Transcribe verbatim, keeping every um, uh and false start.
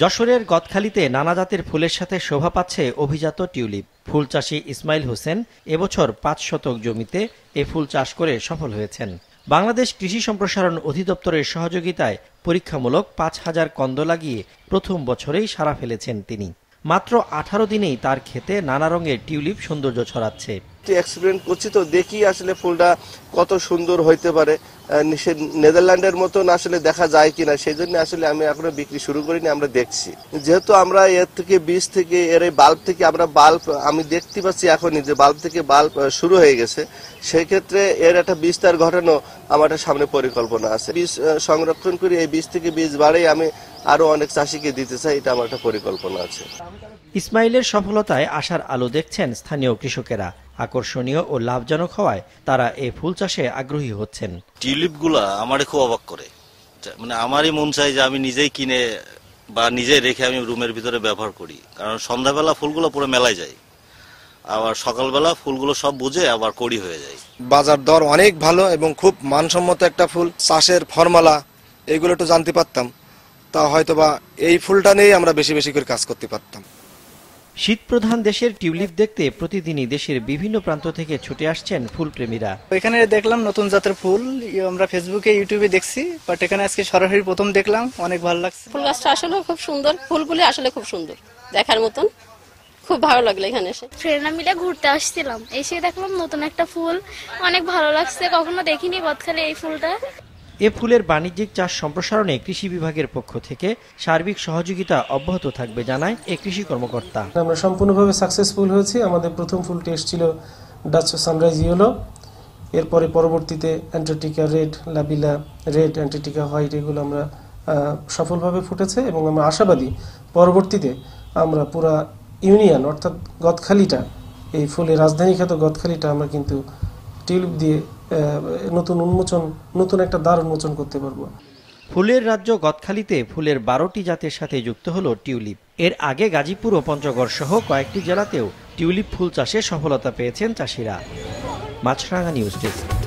যশোরের গদখালিতে নানা জাতের ফুলের সাথে শোভা পাচ্ছে অভিজাত টিউলিপ। ফুল চাষি ইসমাইল হোসেন এবছর পাঁচ শতক জমিতে এ ফুল চাষ করে সফল হয়েছেন। বাংলাদেশ কৃষি সম্প্রসারণ অধিদপ্তরের সহযোগিতায় পরীক্ষামূলক পাঁচ হাজার কন্দ লাগিয়ে প্রথম বছরেই সাড়া ফেলেছেন তিনি। মাত্র আঠারো দিনেই তার ক্ষেতে নানা রঙের টিউলিপ সৌন্দর্য ছড়াচ্ছে। এক্সপেরিমেন্ট করছি তো, দেখি আসলে ফুলটা কত সুন্দর হইতে পারে, নেদারল্যান্ডের মতন আসলে দেখা যায় কিনা, সেই জন্য আসলে আমি এখনো বিক্রি শুরু করিনি। আমরা দেখছি, যেহেতু আমরা এর থেকে বীজ থেকে এর বাল্ব থেকে আমরা বাল্ব আমি দেখতে পাচ্ছি এখনই যে বাল্ব থেকে বাল্ব শুরু হয়ে গেছে, সেক্ষেত্রে এর একটা বিস্তার ঘটানো আমার একটা সামনে পরিকল্পনা আছে। বীজ সংরক্ষণ করে এই বীজ থেকে বীজ বাড়েই আমি আরো অনেক চাষিকে দিতে চাই, এটা আমার একটা পরিকল্পনা আছে। ইসমাইলের সফলতায় আশার আলো দেখছেন স্থানীয় কৃষকেরা। আকর্ষণীয় ও লাভজনক হওয়ায় তারা এই ফুল চাষে আগ্রহী হচ্ছেন। টিউলিপগুলা আমারে খুব অবাক করে, মানে আমারই মন চাই যে আমি নিজেই কিনে বা নিজে রেখে আমি রুমের ভিতরে ব্যবহার করি, কারণ সন্ধ্যাবেলা ফুলগুলো পুরো মেলায় যায়, আবার সকালবেলা ফুলগুলো সব বুঝে আবার কড়ি হয়ে যায়। বাজার দর অনেক ভালো এবং খুব মানসম্মত একটা ফুল। চাষের ফর্মুলা এগুলো একটু জানতে পারতাম, তা হয়তোবা এই ফুলটা নিয়ে আমরা বেশি বেশি করে কাজ করতে পারতাম। শীতপ্রধান দেশের টিউলিপ দেখতে প্রতিদিনই দেশের বিভিন্ন প্রান্ত থেকে ছুটে আসছেন ফুলপ্রেমীরা। এখানে দেখলাম নতুন জাতের ফুল, আমরা ফেসবুকে ইউটিউবে দেখছি, বাট এখানে আজকে সরাসরি প্রথম দেখলাম, অনেক ভালো লাগছে। ফুল গাছটা আসলে খুব সুন্দর, ফুলগুলি আসলে খুব সুন্দর, দেখার মতন খুব ভালো লাগলো। এখানে এসে ফ্রেন্ডরা মিলে ঘুরতে আসছিলাম, এসে দেখলাম নতুন একটা ফুল, অনেক ভালো লাগছে, কখনো দেখিনি গদখালি এই ফুলটা। এ ফুলের বাণিজ্যিক চাষ সম্প্রসারণে কৃষি বিভাগের পক্ষ থেকে সার্বিক সহযোগিতা অব্যাহত থাকবে জানায় এ কৃষি কর্মকর্তা। আমরা সম্পূর্ণভাবে সাকসেসফুল হয়েছি। আমাদের প্রথম ফুলটি এসেছিল ডাচ সানরাইজ ইয়েলো, এরপরে পরবর্তীতে অ্যান্টার্কটিকা রেড, লাবিলা রেড, অ্যান্টার্কটিকা হোয়াইট, এগুলো আমরা সফলভাবে ফুটেছে এবং আমরা আশাবাদী পরবর্তীতে আমরা পুরা ইউনিয়ন অর্থাৎ গদখালিটা, এই ফুলের রাজধানী খ্যাত গদখালিটা আমরা কিন্তু টিউলিপ দিয়ে নতুন উন্মোচন নতুন একটা দ্বার উন্মোচন করতে পারবো। ফুলের রাজ্য গদখালিতে ফুলের বারোটি জাতের সাথে যুক্ত হলো টিউলিপ। এর আগে গাজীপুর ও পঞ্চগড় সহ কয়েকটি জেলাতেও টিউলিপ ফুল চাষে সফলতা পেয়েছেন চাষিরা। Maasranga news desk.